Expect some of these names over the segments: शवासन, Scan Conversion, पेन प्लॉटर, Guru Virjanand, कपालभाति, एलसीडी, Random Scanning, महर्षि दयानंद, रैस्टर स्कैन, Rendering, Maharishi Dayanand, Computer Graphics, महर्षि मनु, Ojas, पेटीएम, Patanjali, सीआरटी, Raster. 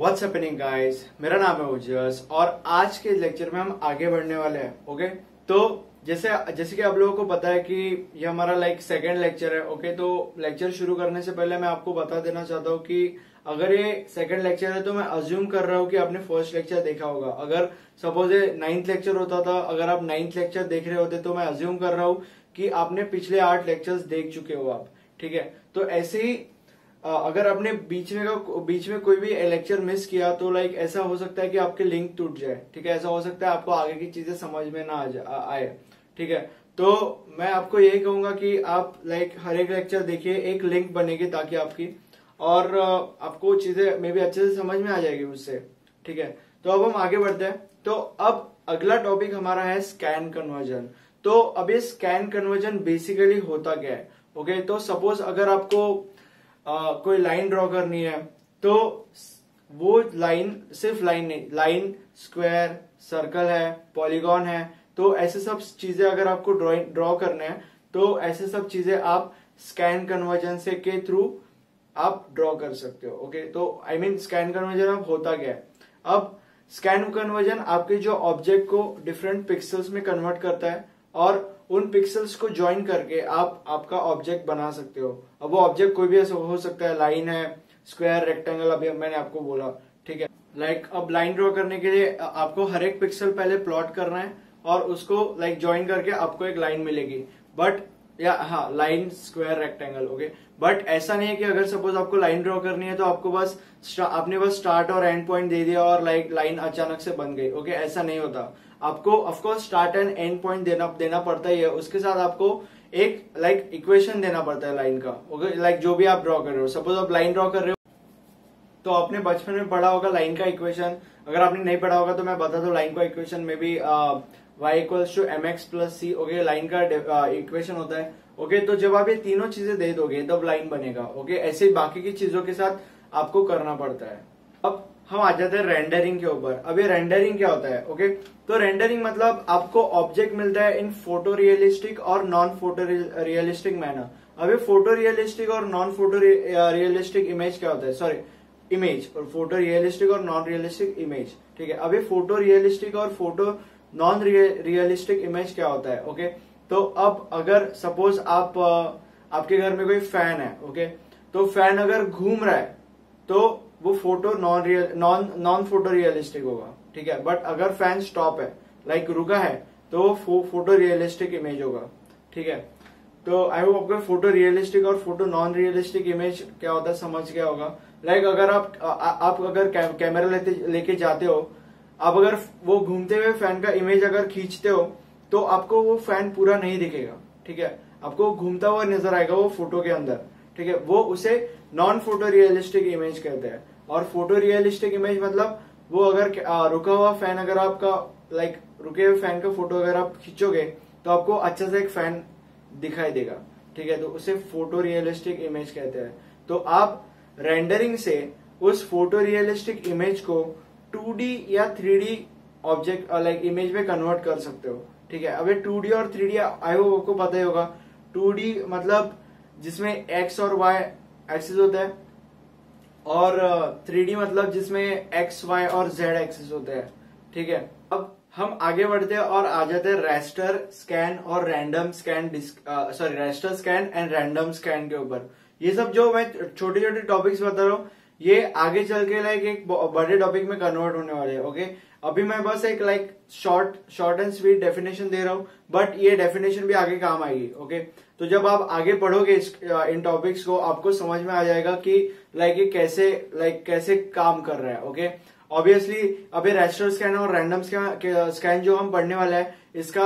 What's happening guys, मेरा नाम है ओजस और आज के लेक्चर में हम आगे बढ़ने वाले हैं। ओके, तो जैसे कि आप लोगों को पता है कि ये हमारा सेकंड लेक्चर है। ओके, तो लेक्चर शुरू करने से पहले मैं आपको बता देना चाहता हूँ कि अगर ये सेकंड लेक्चर है तो मैं अज्यूम कर रहा हूँ कि आपने फर्स्ट लेक्चर देखा होगा। अगर सपोज ये 9th लेक्चर होता था, अगर आप 9th लेक्चर देख रहे होते तो मैं अज्यूम कर रहा हूँ कि आपने पिछले 8 लेक्चर्स देख चुके हो आप। ठीक है, तो ऐसे ही अगर आपने बीच में कोई भी लेक्चर मिस किया तो ऐसा हो सकता है कि आपके लिंक टूट जाए। ठीक है, ऐसा हो सकता है आपको आगे की चीजें समझ में ना आए। ठीक है, तो मैं आपको यही कहूंगा कि आप हर एक लेक्चर देखिए, एक लिंक बनेगी ताकि आपकी और आपको चीजें मे भी अच्छे से समझ में आ जाएगी उससे। ठीक है, तो अब हम आगे बढ़ते हैं। तो अब अगला टॉपिक हमारा है स्कैन कन्वर्जन। तो अब ये स्कैन कन्वर्जन बेसिकली होता क्या है? ओके, तो सपोज अगर आपको कोई लाइन ड्रॉ करनी है तो वो लाइन सिर्फ लाइन नहीं, लाइन, स्क्वायर, सर्कल है, पॉलीगॉन है, तो ऐसे सब चीजें अगर आपको ड्रॉ करने हैं तो ऐसे सब चीजें आप स्कैन कन्वर्जन से के थ्रू आप ड्रॉ कर सकते हो। ओके, तो आई मीन स्कैन कन्वर्जन अब होता क्या है? अब स्कैन कन्वर्जन आपके जो ऑब्जेक्ट को डिफरेंट पिक्सल्स में कन्वर्ट करता है और उन पिक्सल्स को ज्वाइन करके आप आपका ऑब्जेक्ट बना सकते हो। अब वो ऑब्जेक्ट कोई भी हो सकता है, लाइन है, स्क्वायर, रेक्टेंगल, अभी मैंने आपको बोला। ठीक है, अब लाइन ड्रॉ करने के लिए आपको हर एक पिक्सल पहले प्लॉट करना है और उसको ज्वाइन करके आपको एक लाइन मिलेगी। But line, square, rectangle. Okay, but ऐसा नहीं है कि अगर सपोज आपको लाइन ड्रॉ करनी है तो आपको आपने बस स्टार्ट और एंड पॉइंट दे दिया और लाइन अचानक से बन गई। ओके, ऐसा नहीं होता। आपको of course start and end point देना पड़ता ही है। उसके साथ आपको एक इक्वेशन देना पड़ता है लाइन का। ओके, जो भी आप ड्रॉ कर रहे हो, सपोज आप लाइन ड्रॉ कर रहे हो तो आपने बचपन में पढ़ा होगा लाइन का इक्वेशन। अगर आपने नहीं पढ़ा होगा तो मैं बता दू, लाइन का इक्वेशन में भी y = mx + c okay line का इक्वेशन होता है। ओके, तो जब आप ये तीनों चीजें दे दोगे तब लाइन बनेगा। ओके, ऐसे ही बाकी की चीजों के साथ आपको करना पड़ता है। अब हम आ जाते हैं रेंडरिंग के ऊपर। अब ये रेंडरिंग क्या होता है? ओके, तो रेंडरिंग मतलब आपको ऑब्जेक्ट मिलता है इन फोटो रियलिस्टिक और नॉन फोटो रियलिस्टिक मैनर। अब ये फोटो रियलिस्टिक और नॉन फोटो रियलिस्टिक इमेज क्या होता है? सॉरी, इमेज और फोटो रियलिस्टिक और नॉन रियलिस्टिक इमेज। ठीक है, अब ये फोटो रियलिस्टिक और फोटो नॉन रियलिस्टिक इमेज क्या होता है? ओके, तो अब अगर सपोज आपके घर में कोई फैन है, ओके, तो फैन अगर घूम रहा है तो वो फोटो नॉन फोटो रियलिस्टिक होगा। ठीक है, बट अगर फैन स्टॉप है, रुका है, तो वो फोटो रियलिस्टिक इमेज होगा। ठीक है, तो आई होप आपको फोटो रियलिस्टिक और फोटो नॉन रियलिस्टिक इमेज क्या होता है समझ गया होगा। अगर आप अगर कैमरा लेके जाते हो, आप अगर वो घूमते हुए फैन का इमेज अगर खींचते हो तो आपको वो फैन पूरा नहीं दिखेगा। ठीक है, आपको घूमता हुआ नजर आएगा वो फोटो के अंदर। ठीक है, वो उसे नॉन फोटो रियलिस्टिक इमेज कहते हैं। और फोटो रियलिस्टिक इमेज मतलब वो अगर रुका हुआ फैन, अगर आपका रुके हुए फैन का फोटो अगर आप खींचोगे तो आपको अच्छे से एक फैन दिखाई देगा। ठीक है, तो उसे फोटो रियलिस्टिक इमेज कहते हैं। तो आप रेंडरिंग से उस फोटो रियलिस्टिक इमेज को 2D या 3D ऑब्जेक्ट इमेज में कन्वर्ट कर सकते हो। ठीक है, अब ये 2D और 3D आई होप आपको पता ही होगा। 2D मतलब जिसमें X और Y एक्सिस होता है और 3D मतलब जिसमें X, Y और Z एक्सिस होता है। ठीक है, अब हम आगे बढ़ते हैं और आ जाते हैं रैस्टर स्कैन और random scan, sorry रैस्टर स्कैन and random scan के ऊपर। ये सब जो मैं छोटे छोटे टॉपिक्स बता रहा हूँ ये आगे चल के एक बड़े टॉपिक में कन्वर्ट होने वाले हैं। ओके, अभी मैं बस एक शॉर्ट एंड स्वीट डेफिनेशन दे रहा हूँ, बट ये डेफिनेशन भी आगे काम आएगी। ओके, तो जब आप आगे पढ़ोगे इन टॉपिक्स को आपको समझ में आ जाएगा कि ये कैसे काम कर रहा है। ओके, ऑब्वियसली अभी रैस्टर स्कैन और रैंडम स्कैन जो हम पढ़ने वाला है इसका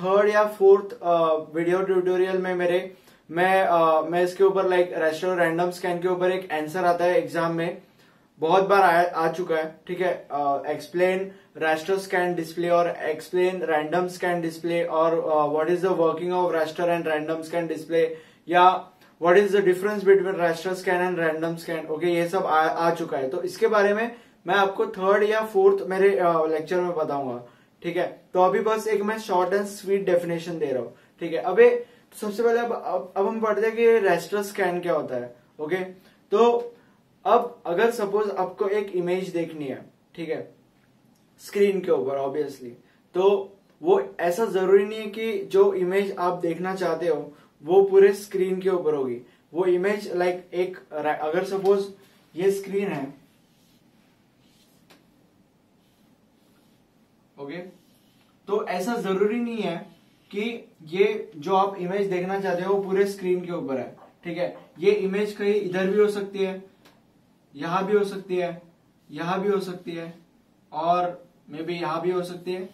3rd या 4th वीडियो ट्यूटोरियल में मैं इसके ऊपर रैस्टर और रैंडम स्कैन के ऊपर एक आंसर आता है एग्जाम में, बहुत बार आ चुका है। ठीक है, एक्सप्लेन रैस्टर स्कैन डिस्प्ले और एक्सप्लेन रैंडम स्कैन डिस्प्ले और what is the working of raster and random scan display या what is the difference between रैस्टर स्कैन and random scan. Okay, ये सब आ चुका है, तो इसके बारे में मैं आपको 3rd या 4th मेरे लेक्चर में बताऊंगा। ठीक है, तो अभी बस एक मैं शॉर्ट एंड स्वीट डेफिनेशन दे रहा हूँ। ठीक है, अभी सबसे पहले अब हम पढ़ते हैं कि रैस्टर स्कैन क्या होता है। ओके, तो अब अगर सपोज आपको एक इमेज देखनी है, ठीक है, स्क्रीन के ऊपर ऑब्वियसली, तो वो ऐसा जरूरी नहीं है कि जो इमेज आप देखना चाहते हो वो पूरे स्क्रीन के ऊपर होगी। वो इमेज लाइक एक, अगर सपोज ये स्क्रीन है, ओके, तो ऐसा जरूरी नहीं है कि ये जो आप इमेज देखना चाहते हो वो पूरे स्क्रीन के ऊपर है, ठीक है। ये इमेज कहीं इधर भी हो सकती है, यहां भी हो सकती है, यहां भी हो सकती है, और मे बी यहां भी हो सकती है,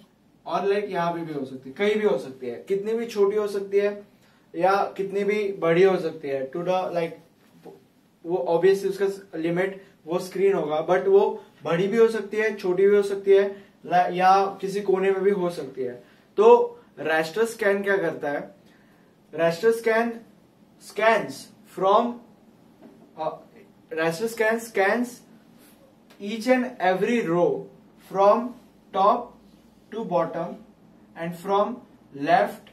और लाइक यहां भी हो सकती है, कहीं भी हो सकती है, कितनी भी छोटी हो सकती है या कितनी भी बड़ी हो सकती है। टू द लाइक वो ऑब्वियसली उसका लिमिट वो स्क्रीन होगा, बट वो बड़ी भी हो सकती है, छोटी भी हो सकती है, या किसी कोने में भी हो सकती है। तो रास्टर स्कैन क्या करता है, raster scan scans each and every row from top to bottom and from left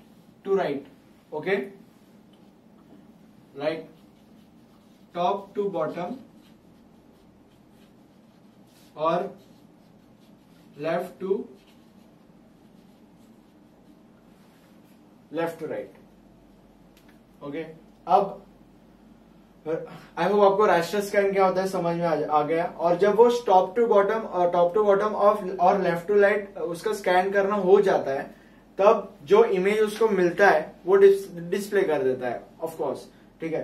to right, okay, like top to bottom or left to right, okay। अब आई होप आपको रास्टर स्कैन क्या होता है समझ में आ गया। और जब वो टॉप टू बॉटम और लेफ्ट टू राइट उसका स्कैन करना हो जाता है, तब जो इमेज उसको मिलता है वो डिस्प्ले कर देता है, ऑफ कोर्स, ठीक है।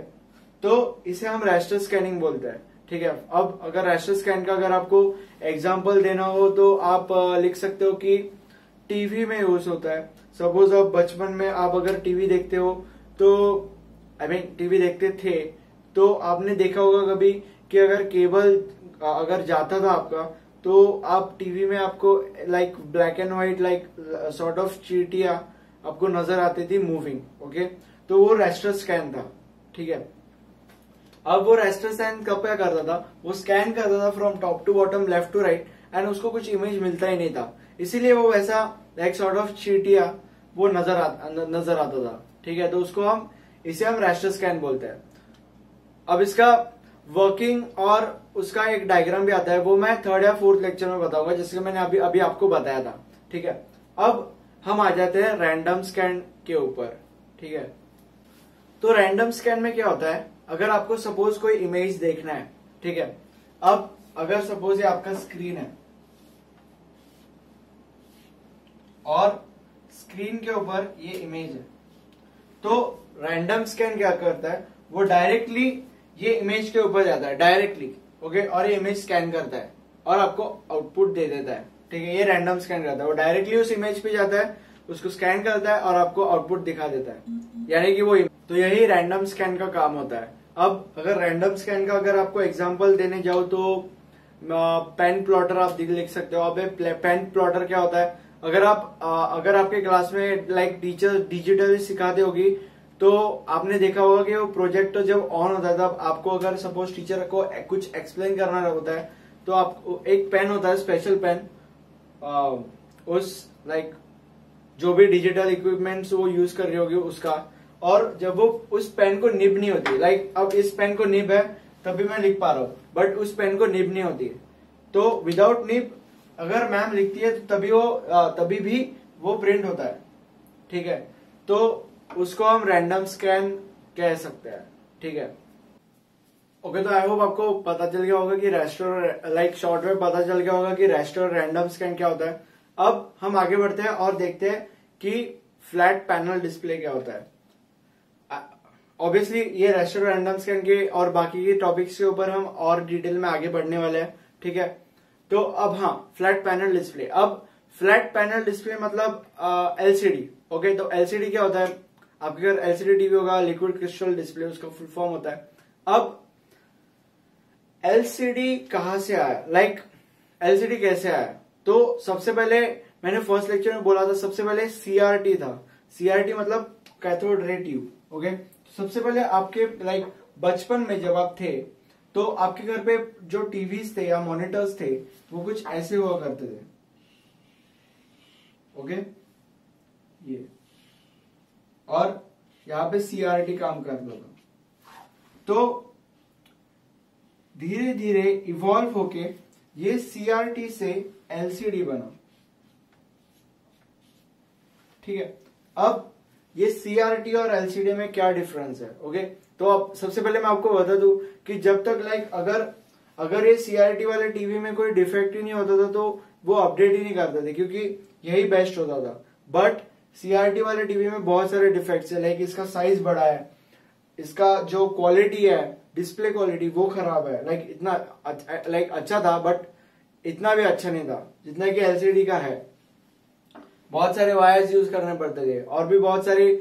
तो इसे हम रास्टर स्कैनिंग बोलते हैं, ठीक है। अब अगर रास्टर स्कैन का अगर आपको एग्जाम्पल देना हो तो आप लिख सकते हो कि टीवी में यूज होता है। सपोज आप बचपन में आप अगर टीवी देखते हो, तो आई मीन टीवी देखते थे, तो आपने देखा होगा कभी कि अगर केबल अगर जाता था आपका, तो आप टीवी में आपको like black and white like sort of चीटियां आपको नजर आती थी मूविंग, ओके। तो वो रास्टर स्कैन था, ठीक है। अब वो रास्टर स्कैन कब क्या करता था, वो स्कैन करता था from top to bottom left to right, and उसको कुछ इमेज मिलता ही नहीं था, इसीलिए वो वैसा लाइक सॉर्ट ऑफ चीटिया वो नजर आता था, ठीक है। तो उसको इसे हम रास्टर स्कैन बोलते हैं। अब इसका वर्किंग और उसका एक डायग्राम भी आता है, वो मैं थर्ड या फोर्थ लेक्चर में बताऊंगा, जिसके मैंने अभी आपको बताया था, ठीक है। अब हम आ जाते हैं रैंडम स्कैन के ऊपर, ठीक है। तो रैंडम स्कैन में क्या होता है, अगर आपको सपोज कोई इमेज देखना है, ठीक है। अब अगर सपोज ये आपका स्क्रीन है, और स्क्रीन के ऊपर ये इमेज है, तो रैंडम स्कैन क्या करता है, वो डायरेक्टली ये इमेज के ऊपर जाता है डायरेक्टली, ओके, और ये इमेज स्कैन करता है और आपको आउटपुट दे देता है, ठीक है। ये रैंडम स्कैन करता है, वो डायरेक्टली उस इमेज पे जाता है, उसको स्कैन करता है और आपको आउटपुट दिखा देता है, यानी कि वो, तो यही रैंडम स्कैन का काम होता है। अब अगर रैंडम स्कैन का अगर आपको एग्जाम्पल देने जाओ तो पेन प्लॉटर आप लिख सकते हो। अब पेन प्लॉटर क्या होता है, अगर आपके क्लास में लाइक टीचर डिजिटली सिखाते होगी, तो आपने देखा होगा कि वो प्रोजेक्टर जब ऑन होता है, तब आपको अगर सपोज टीचर को कुछ एक्सप्लेन करना होता है, तो आप एक पेन होता है स्पेशल पेन, उस लाइक जो भी डिजिटल इक्विपमेंट्स वो यूज कर रही होगी उसका, और जब वो उस पेन को निब नहीं होती, लाइक अब इस पेन को निब है तभी मैं लिख पा रहा हूँ, बट उस पेन को निब नहीं होती, तो विदाउट निब अगर मैम लिखती है तो तभी भी वो प्रिंट होता है, ठीक है। तो उसको हम रैंडम स्कैन कह सकते हैं, ठीक है, ओके। तो आई होप आपको पता चल गया होगा कि रास्टर लाइक शॉर्ट में पता चल गया होगा कि रास्टर और रैंडम स्कैन क्या होता है। अब हम आगे बढ़ते हैं और देखते हैं कि फ्लैट पैनल डिस्प्ले क्या होता है। ऑब्वियसली ये रास्टर रैंडम स्कैन के और बाकी के टॉपिक्स के ऊपर हम और डिटेल में आगे बढ़ने वाले हैं, ठीक है। तो अब हाँ, फ्लैट पैनल डिस्प्ले। अब फ्लैट पैनल डिस्प्ले मतलब एलसीडी, ओके। तो एलसीडी क्या होता है, आपके अगर एलसीडी टीवी होगा, लिक्विड क्रिस्टल डिस्प्ले उसका फुल फॉर्म होता है। अब एलसीडी कहाँ से आया, लाइक एलसीडी कैसे आया, तो सबसे पहले मैंने फर्स्ट लेक्चर में बोला था, सबसे पहले सीआरटी था। सीआरटी मतलब कैथोड रे ट्यूब, ओके। सबसे पहले आपके लाइक बचपन में जब आप थे, तो आपके घर पे जो टीवीज थे या मॉनिटर्स थे वो कुछ ऐसे हुआ करते थे, ओके, ये, और यहाँ पे सीआरटी काम करता था। तो धीरे धीरे इवॉल्व होके ये सीआरटी से एलसीडी बना, ठीक है। अब ये सीआरटी और एलसीडी में क्या डिफरेंस है, ओके। तो अब सबसे पहले मैं आपको बता दूं कि जब तक अगर ये सीआरटी वाले टीवी में कोई डिफेक्ट ही नहीं होता था तो वो अपडेट ही नहीं करते थे क्योंकि यही बेस्ट होता था। बट सीआरटी वाले टीवी में बहुत सारे डिफेक्ट्स है, लाइक इसका साइज बड़ा है, इसका जो क्वालिटी है डिस्प्ले क्वालिटी वो खराब है, लाइक इतना अच्छा था बट इतना भी अच्छा नहीं था जितना कि एलसीडी का है। बहुत सारे वायर्स यूज करने पड़ते थे और भी बहुत सारी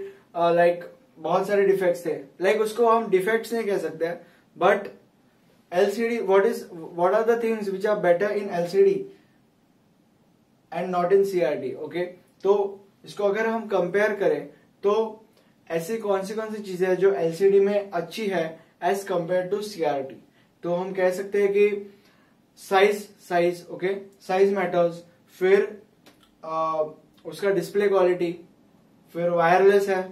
बहुत सारे डिफेक्ट्स थे, लाइक उसको हम डिफेक्ट्स नहीं कह सकते but एलसीडी what are the things which are better in एलसीडी and not in सीआरटी, okay. तो इसको अगर हम कंपेयर करें तो ऐसी कौन सी चीजें हैं जो एलसीडी में अच्छी है एज कंपेयर टू सीआरटी। तो हम कह सकते हैं कि साइज, ओके, साइज मैटर्स, फिर उसका डिस्प्ले क्वालिटी, फिर वायरलेस है,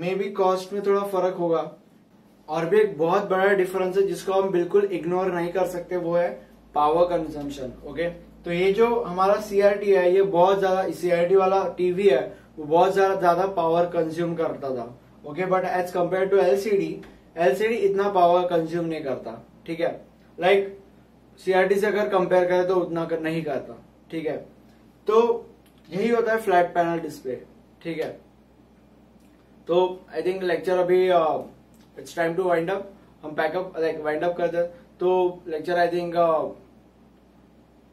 मे बी कॉस्ट में थोड़ा फर्क होगा। और भी एक बहुत बड़ा डिफरेंस है जिसको हम बिल्कुल इग्नोर नहीं कर सकते, वो है पावर कंजम्पशन, ओके। तो ये जो हमारा सीआरटी है ये बहुत ज्यादा, सीआरटी वाला टीवी है वो बहुत ज्यादा पावर कंज्यूम करता था, okay. But as compare to एलसीडी इतना पावर कंज्यूम नहीं करता, ठीक है। लाइक सीआरटी से अगर कंपेयर करें तो उतना नहीं करता, ठीक है। तो यही होता है फ्लैट पैनल डिस्प्ले, ठीक है। तो आई थिंक लेक्चर अभी it's time to wind up, हम पैकअप वाइंड अप करते हैं। तो lecture I think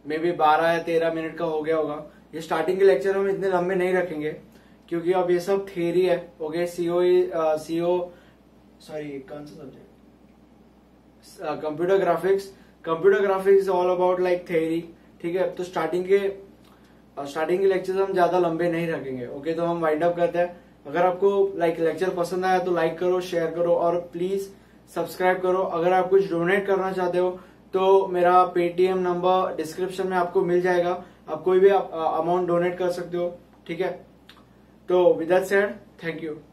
maybe 12 या 13 मिनट का हो गया होगा। ये स्टार्टिंग के लेक्चर हम इतने लंबे नहीं रखेंगे क्योंकि अब ये सब थ्योरी है, okay. Computer graphics, is all about like theory, ठीक है। तो स्टार्टिंग के लेक्चर्स हम ज्यादा लंबे नहीं रखेंगे, ओके। तो हम वाइंड अप करते हैं। अगर आपको लेक्चर पसंद आया तो लाइक करो, शेयर करो और प्लीज सब्सक्राइब करो। अगर आप कुछ डोनेट करना चाहते हो तो मेरा पेटीएम नंबर डिस्क्रिप्शन में आपको मिल जाएगा, आप कोई भी अमाउंट डोनेट कर सकते हो, ठीक है। तो with that said, thank you.